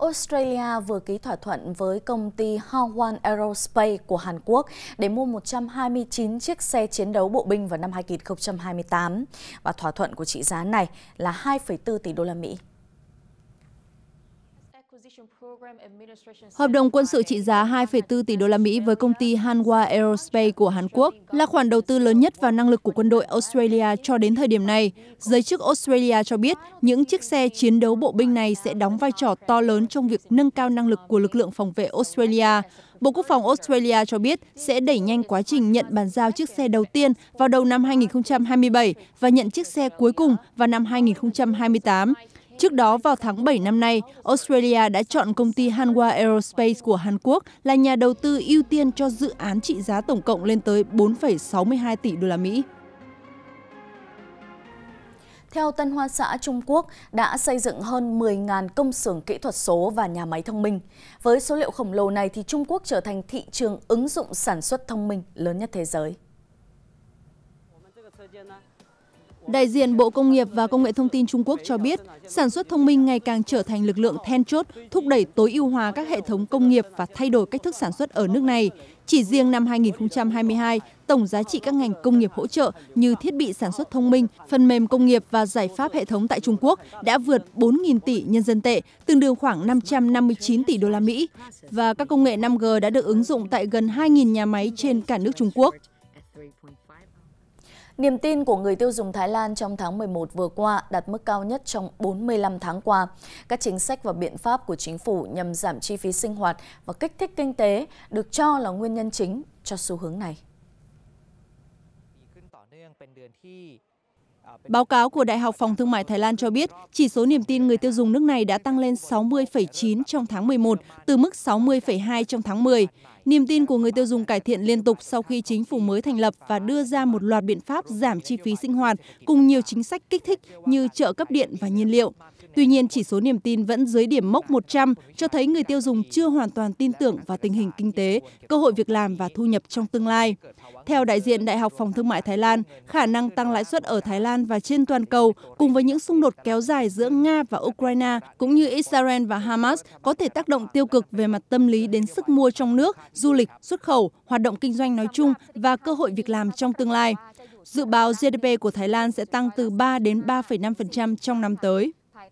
Australia vừa ký thỏa thuận với công ty Hanwha Aerospace của Hàn Quốc để mua 129 chiếc xe chiến đấu bộ binh vào năm 2028 và thỏa thuận của trị giá này là 2,4 tỷ đô la Mỹ. Hợp đồng quân sự trị giá 2,4 tỷ đô la Mỹ với công ty Hanwha Aerospace của Hàn Quốc là khoản đầu tư lớn nhất vào năng lực của quân đội Australia cho đến thời điểm này. Giới chức Australia cho biết những chiếc xe chiến đấu bộ binh này sẽ đóng vai trò to lớn trong việc nâng cao năng lực của lực lượng phòng vệ Australia. Bộ Quốc phòng Australia cho biết sẽ đẩy nhanh quá trình nhận bàn giao chiếc xe đầu tiên vào đầu năm 2027 và nhận chiếc xe cuối cùng vào năm 2028. Trước đó, vào tháng 7 năm nay, Australia đã chọn công ty Hanwha Aerospace của Hàn Quốc là nhà đầu tư ưu tiên cho dự án trị giá tổng cộng lên tới 4,62 tỷ đô la Mỹ. Theo Tân Hoa xã, Trung Quốc đã xây dựng hơn 10.000 công xưởng kỹ thuật số và nhà máy thông minh. Với số liệu khổng lồ này, thì Trung Quốc trở thành thị trường ứng dụng sản xuất thông minh lớn nhất thế giới. Đại diện Bộ Công nghiệp và Công nghệ Thông tin Trung Quốc cho biết, sản xuất thông minh ngày càng trở thành lực lượng then chốt thúc đẩy tối ưu hóa các hệ thống công nghiệp và thay đổi cách thức sản xuất ở nước này. Chỉ riêng năm 2022, tổng giá trị các ngành công nghiệp hỗ trợ như thiết bị sản xuất thông minh, phần mềm công nghiệp và giải pháp hệ thống tại Trung Quốc đã vượt 4.000 tỷ nhân dân tệ, tương đương khoảng 559 tỷ đô la Mỹ. Và các công nghệ 5G đã được ứng dụng tại gần 2.000 nhà máy trên cả nước Trung Quốc. Niềm tin của người tiêu dùng Thái Lan trong tháng 11 vừa qua đạt mức cao nhất trong 45 tháng qua. Các chính sách và biện pháp của chính phủ nhằm giảm chi phí sinh hoạt và kích thích kinh tế được cho là nguyên nhân chính cho xu hướng này. Báo cáo của Đại học Phòng Thương mại Thái Lan cho biết, chỉ số niềm tin người tiêu dùng nước này đã tăng lên 60,9 trong tháng 11, từ mức 60,2 trong tháng 10. Niềm tin của người tiêu dùng cải thiện liên tục sau khi chính phủ mới thành lập và đưa ra một loạt biện pháp giảm chi phí sinh hoạt cùng nhiều chính sách kích thích như trợ cấp điện và nhiên liệu. Tuy nhiên, chỉ số niềm tin vẫn dưới điểm mốc 100, cho thấy người tiêu dùng chưa hoàn toàn tin tưởng vào tình hình kinh tế, cơ hội việc làm và thu nhập trong tương lai. Theo đại diện Đại học Phòng Thương mại Thái Lan, khả năng tăng lãi suất ở Thái Lan và trên toàn cầu cùng với những xung đột kéo dài giữa Nga và Ukraine cũng như Israel và Hamas có thể tác động tiêu cực về mặt tâm lý đến sức mua trong nước, du lịch, xuất khẩu, hoạt động kinh doanh nói chung và cơ hội việc làm trong tương lai. Dự báo GDP của Thái Lan sẽ tăng từ 3 đến 3,5% trong năm tới.